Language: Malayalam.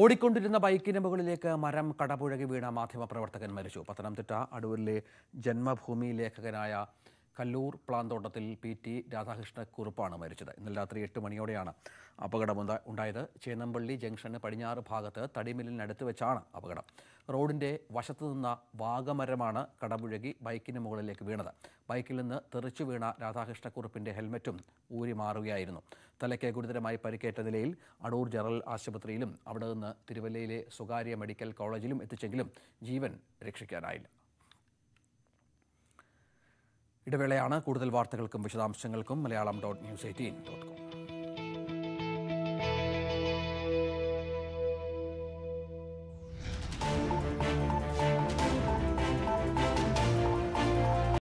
ഓടിക്കൊണ്ടിരുന്ന ബൈക്കിന് മുകളിലേക്ക് മരം കടപുഴകി വീണ മാധ്യമപ്രവർത്തകൻ മരിച്ചു. പത്തനംതിട്ട അടൂരിലെ ജന്മഭൂമി ലേഖകനായ കല്ലൂർ പ്ലാന്തോട്ടത്തിൽ PT രാധാകൃഷ്ണ കുറുപ്പാണ് മരിച്ചത്. ഇന്നലെ രാത്രി 8 മണിയോടെയാണ് അപകടമുണ്ടായത്. ചേന്നമ്പള്ളി ജംഗ്ഷന് പടിഞ്ഞാറ് ഭാഗത്ത് തടിമില്ലിനടുത്ത് വെച്ചാണ് അപകടം. റോഡിൻ്റെ വശത്ത് നിന്ന വാഗമരമാണ് കടപുഴകി ബൈക്കിന് മുകളിലേക്ക് വീണത്. ബൈക്കിൽ നിന്ന് തെറിച്ചു വീണ രാധാകൃഷ്ണ കുറുപ്പിൻ്റെ ഹെൽമെറ്റും ഊരി മാറുകയായിരുന്നു. തലയ്ക്ക് ഗുരുതരമായി പരിക്കേറ്റ നിലയിൽ അടൂർ ജനറൽ ആശുപത്രിയിലും അവിടെ നിന്ന് തിരുവല്ലയിലെ സ്വകാര്യ മെഡിക്കൽ കോളേജിലും എത്തിച്ചെങ്കിലും ജീവൻ രക്ഷിക്കാനായില്ല. ഇടവേളയാണ്. കൂടുതൽ വാർത്തകൾക്കും വിശദാംശങ്ങൾക്കും മലയാളം ന്യൂസ് 18.com.